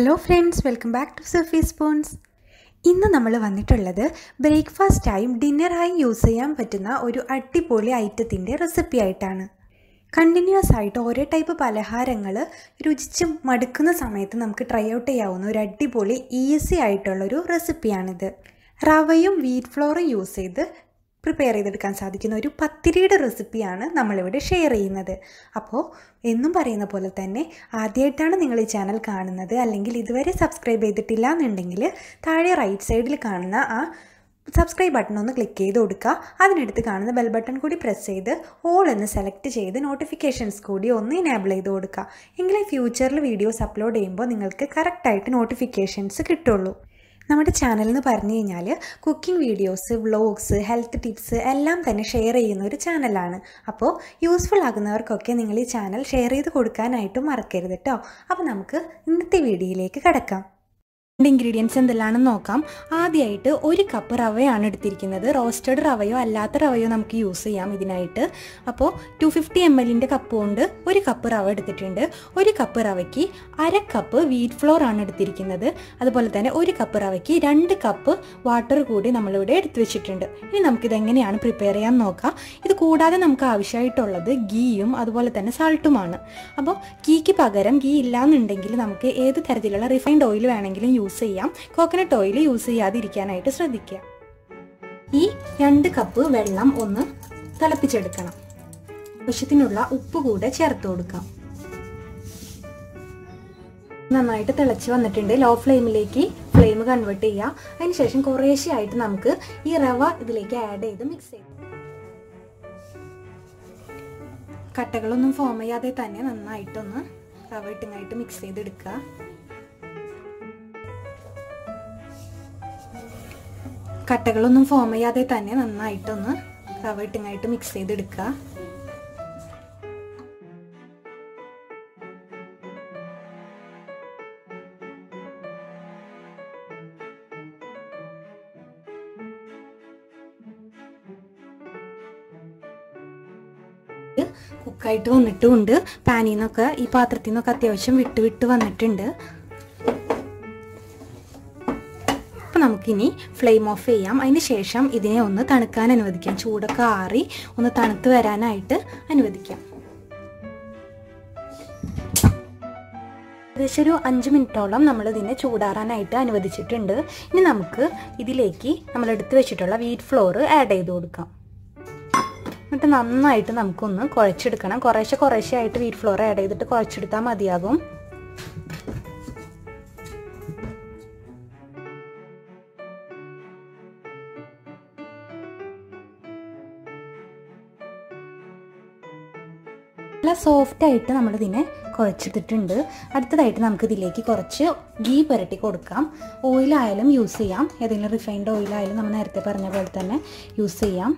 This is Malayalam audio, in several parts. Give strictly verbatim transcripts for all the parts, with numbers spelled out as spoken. Hello friends, welcome back to Sophie Spoons. ഇന്ന് നമ്മൾ വന്നിട്ടുള്ളത് ബ്രേക്ക്ഫാസ്റ്റ് ആയും ഡിന്നറായും യൂസ് ചെയ്യാൻ പറ്റുന്ന ഒരു അടിപൊളി ഐറ്റത്തിന്റെ റെസിപ്പി ആയിട്ടാണ്. കണ്ടിന്യൂസ് ആയിട്ട് ഓരോ ടൈപ്പ് പലഹാരങ്ങൾ രുചിച്ച് മടുക്കുന്ന സമയത്ത് നമുക്ക് ട്രൈ ഔട്ട് ചെയ്യാവുന്ന ഒരു അടിപൊളി ഈസി ആയിട്ടുള്ള ഒരു റെസിപ്പിയാണിത്. റവയും വീറ്റ് ഫ്ലോറും യൂസ് ചെയ്ത് പ്രിപ്പയർ ചെയ്തെടുക്കാൻ സാധിക്കുന്ന ഒരു പത്തിരിയുടെ റെസിപ്പിയാണ് നമ്മളിവിടെ ഷെയർ ചെയ്യുന്നത്. അപ്പോൾ എന്നും പറയുന്ന പോലെ തന്നെ ആദ്യമായിട്ടാണ് നിങ്ങൾ ഈ ചാനൽ കാണുന്നത് അല്ലെങ്കിൽ ഇതുവരെ സബ്സ്ക്രൈബ് ചെയ്തിട്ടില്ല എന്നുണ്ടെങ്കിൽ താഴെ റൈറ്റ് സൈഡിൽ കാണുന്ന ആ സബ്സ്ക്രൈബ് ബട്ടൺ ഒന്ന് ക്ലിക്ക് ചെയ്ത് കൊടുക്കുക. അതിനടുത്ത് കാണുന്ന ബെൽ ബട്ടൺ കൂടി പ്രസ് ചെയ്ത് ഓൾ എന്ന് സെലക്ട് ചെയ്ത് നോട്ടിഫിക്കേഷൻസ് കൂടി ഒന്ന് എനേബിൾ ചെയ്ത് കൊടുക്കുക. എങ്കിലേ ഫ്യൂച്ചറിൽ വീഡിയോസ് അപ്ലോഡ് ചെയ്യുമ്പോൾ നിങ്ങൾക്ക് കറക്റ്റായിട്ട് നോട്ടിഫിക്കേഷൻസ് കിട്ടുള്ളൂ. നമ്മുടെ ചാനൽ എന്ന് പറഞ്ഞു കഴിഞ്ഞാൽ cooking videos, vlogs, health tips എല്ലാം തന്നെ ഷെയർ ചെയ്യുന്ന ഒരു ചാനലാണ്. അപ്പോൾ യൂസ്ഫുൾ ആകുന്നവർക്കൊക്കെ നിങ്ങൾ ഈ ചാനൽ ഷെയർ ചെയ്ത് കൊടുക്കാനായിട്ടും മറക്കരുത് കേട്ടോ. അപ്പോൾ നമുക്ക് ഇന്നത്തെ വീഡിയോയിലേക്ക് കടക്കാം. ഇൻഗ്രീഡിയൻസ് എന്തെല്ലാണെന്ന് നോക്കാം. ആദ്യമായിട്ട് ഒരു കപ്പ് റവയാണ് എടുത്തിരിക്കുന്നത്. റോസ്റ്റഡ് റവയോ അല്ലാത്ത റവയോ നമുക്ക് യൂസ് ചെയ്യാം ഇതിനായിട്ട്. അപ്പോൾ ടു ഫിഫ്റ്റി എം എല്ലിൻ്റെ കപ്പ് കൊണ്ട് ഒരു കപ്പ് റവ എടുത്തിട്ടുണ്ട്. ഒരു കപ്പ് റവയ്ക്ക് അര കപ്പ് വീറ്റ് ഫ്ലോർ ആണ് എടുത്തിരിക്കുന്നത്. അതുപോലെ തന്നെ ഒരു കപ്പ് റവയ്ക്ക് രണ്ട് കപ്പ് വാട്ടർ കൂടി നമ്മളിവിടെ എടുത്തു വെച്ചിട്ടുണ്ട്. ഇനി നമുക്കിതെങ്ങനെയാണ് പ്രിപ്പയർ ചെയ്യാൻ നോക്കാം. ഇത് കൂടാതെ നമുക്ക് ആവശ്യമായിട്ടുള്ളത് ഗീയും അതുപോലെ തന്നെ സാൾട്ടുമാണ്. അപ്പോൾ ഗീക്ക് പകരം ഗീ ഇല്ലാന്നുണ്ടെങ്കിൽ നമുക്ക് ഏത് തരത്തിലുള്ള റിഫൈൻഡ് ഓയിൽ വേണമെങ്കിലും യൂസ് ചെയ്യാം. കോക്കനട്ട് ഓയിൽ യൂസ് ചെയ്യാതിരിക്കാനായിട്ട് ശ്രദ്ധിക്കുക. ഈ രണ്ട് കപ്പ് വെള്ളം ഒന്ന് തിളപ്പിച്ചെടുക്കണം. ആവശ്യത്തിനുള്ള ഉപ്പ് കൂടെ ചേർത്ത് കൊടുക്കാം. നന്നായിട്ട് തിളച്ച് വന്നിട്ടുണ്ട്. ലോ ഫ്ലെയിമിലേക്ക് ഫ്ലെയിം കൺവേർട്ട് ചെയ്യുക. അതിനുശേഷം കുറേശ്ശെ ആയിട്ട് നമുക്ക് ഈ റവ ഇതിലേക്ക് ആഡ് ചെയ്ത് മിക്സ് ചെയ്യാം. കട്ടകളൊന്നും ഫോം ചെയ്യാതെ തന്നെ നന്നായിട്ടൊന്ന് റവ ഇട്ടുമായിട്ട് മിക്സ് ചെയ്തെടുക്കുക. കട്ടകളൊന്നും ഫോം ചെയ്യാതെ തന്നെ നന്നായിട്ടൊന്ന് റവ ഇട്ടുമായിട്ട് മിക്സ് ചെയ്തെടുക്കുക. കുക്കായിട്ട് വന്നിട്ടുമുണ്ട്. പാനിൽ നിന്നൊക്കെ ഈ പാത്രത്തിൽ നിന്നൊക്കെ അത്യാവശ്യം വിട്ട് വിട്ട് വന്നിട്ടുണ്ട്. അപ്പം നമുക്കിനി ഫ്ലെയിം ഓഫ് ചെയ്യാം. അതിന് ശേഷം ഇതിനെ ഒന്ന് തണുക്കാൻ അനുവദിക്കാം. ചൂടൊക്കെ ആറി ഒന്ന് തണുത്ത് വരാനായിട്ട് അനുവദിക്കാം. ഏകദേശം ഒരു അഞ്ച് മിനിറ്റോളം നമ്മളിതിനെ ചൂടാറാനായിട്ട് അനുവദിച്ചിട്ടുണ്ട്. ഇനി നമുക്ക് ഇതിലേക്ക് നമ്മളെടുത്ത് വെച്ചിട്ടുള്ള വീറ്റ് ഫ്ലോർ ആഡ് ചെയ്ത് കൊടുക്കാം. എന്നിട്ട് നന്നായിട്ട് നമുക്കൊന്ന് കുഴച്ചെടുക്കണം. കുറേശ്ശെ കുറേശ്ശെ ആയിട്ട് വീറ്റ് ഫ്ലോർ ആഡ് ചെയ്തിട്ട് കുഴച്ചെടുത്താൽ മതിയാകും. നല്ല സോഫ്റ്റായിട്ട് നമ്മളിതിനെ കുഴച്ചെടുത്തിട്ടുണ്ട്. അടുത്തതായിട്ട് നമുക്കിതിലേക്ക് കുറച്ച് ഗീ പുരട്ടി കൊടുക്കാം. ഓയിലായാലും യൂസ് ചെയ്യാം. ഏതെങ്കിലും റിഫൈൻഡ് ഓയിലായാലും നമ്മൾ നേരത്തെ പറഞ്ഞ പോലെ തന്നെ യൂസ് ചെയ്യാം.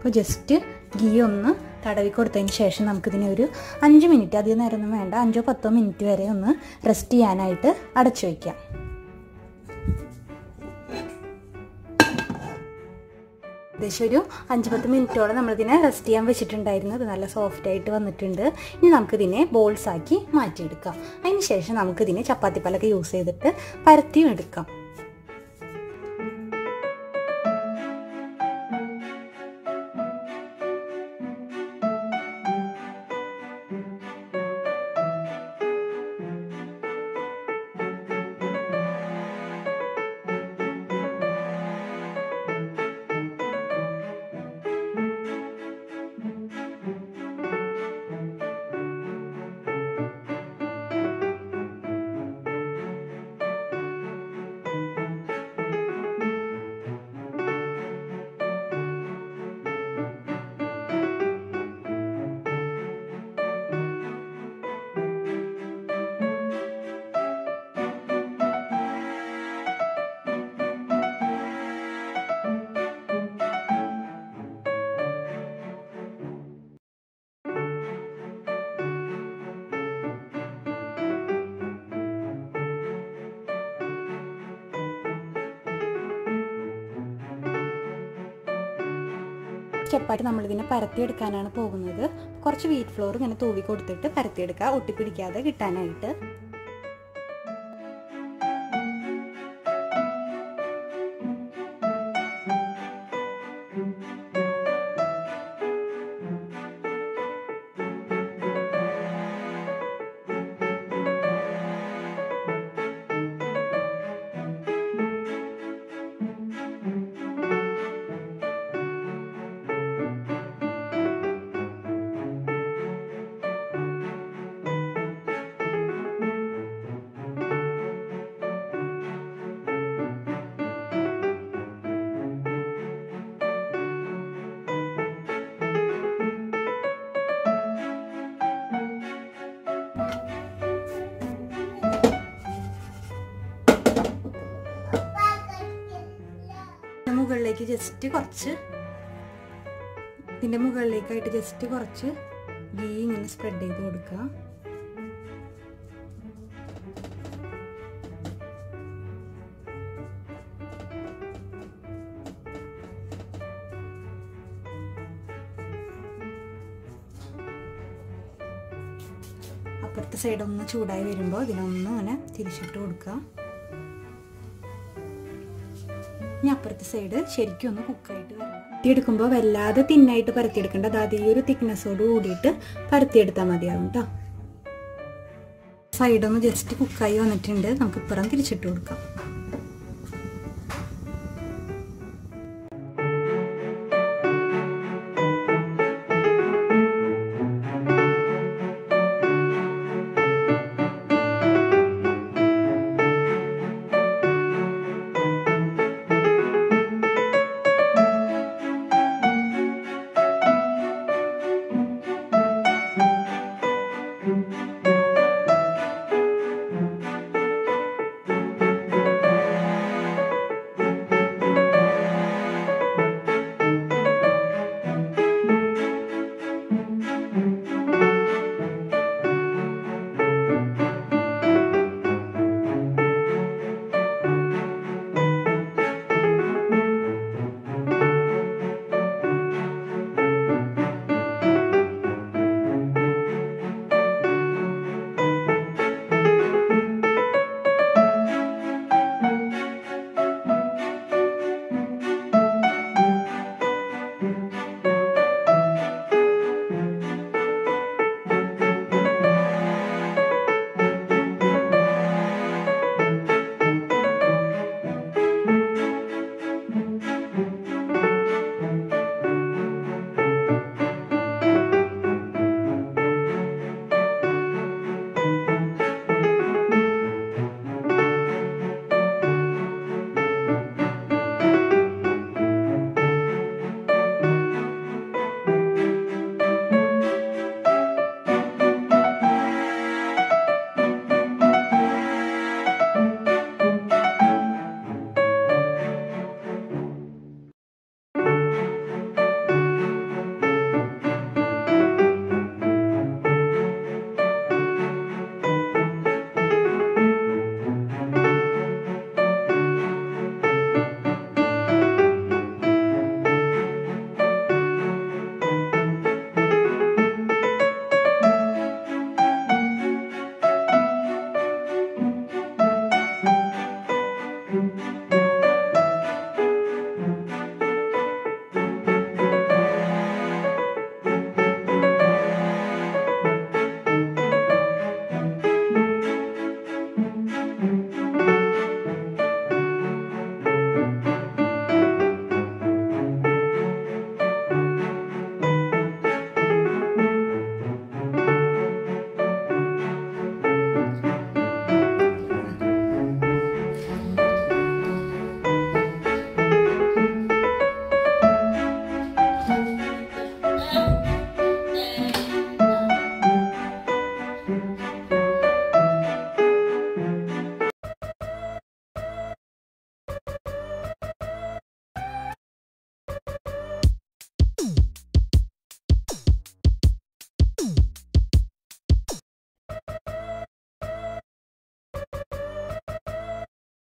അപ്പോൾ ജസ്റ്റ് ഗീ ഒന്ന് തടവി കൊടുത്തതിന് ശേഷം നമുക്കിതിനെ ഒരു അഞ്ച് മിനിറ്റ്, അധികം നേരമൊന്നും വേണ്ട, അഞ്ചോ പത്തോ മിനിറ്റ് വരെ ഒന്ന് റെസ്റ്റ് ചെയ്യാനായിട്ട് അടച്ചു വയ്ക്കാം. ഏകദേശം ഒരു അഞ്ച് പത്ത് മിനിറ്റോളം നമ്മളിതിനെ റെസ്റ്റ് ചെയ്യാൻ വെച്ചിട്ടുണ്ടായിരുന്നു. അത് നല്ല സോഫ്റ്റായിട്ട് വന്നിട്ടുണ്ട്. ഇനി നമുക്കിതിനെ ബോൾസാക്കി മാറ്റിയെടുക്കാം. അതിന് ശേഷം നമുക്കിതിനെ ചപ്പാത്തിപ്പാലൊക്കെ യൂസ് ചെയ്തിട്ട് പരത്തിയും എടുക്കാം. സ്റ്റെപ്പായിട്ട് നമ്മളിതിനെ പരത്തിയെടുക്കാനാണ് പോകുന്നത്. കുറച്ച് വീറ്റ് ഫ്ലോർ ഇങ്ങനെ തൂവി കൊടുത്തിട്ട് പരത്തിയെടുക്കുക, ഒട്ടിപ്പിടിക്കാതെ കിട്ടാനായിട്ട്. മുകളിലേക്ക് ജസ്റ്റ് കുറച്ച് ഇതിൻ്റെ മുകളിലേക്കായിട്ട് ജസ്റ്റ് കുറച്ച് ഗീ ഇങ്ങനെ സ്പ്രെഡ് ചെയ്ത് കൊടുക്കുക. അപ്പുറത്തെ സൈഡ് ഒന്ന് ചൂടായി വരുമ്പോൾ ഇതിനൊന്നും അങ്ങനെ തിരിച്ചിട്ട് കൊടുക്കുക. ഞാൻ അപ്പുറത്തെ സൈഡ് ശരിക്കും ഒന്ന് കുക്കായിട്ട് പരത്തിയെടുക്കുമ്പോൾ വല്ലാതെ തിന്നായിട്ട് പരത്തിയെടുക്കേണ്ട, അതായത് ഈ ഒരു തിക്നെസ്സോട് കൂടിയിട്ട് പരത്തിയെടുത്താൽ മതിയാവും കേട്ടോ. സൈഡൊന്ന് ജസ്റ്റ് കുക്കായി വന്നിട്ടുണ്ട്, നമുക്ക് ഇപ്പുറം തിരിച്ചിട്ട് കൊടുക്കാം.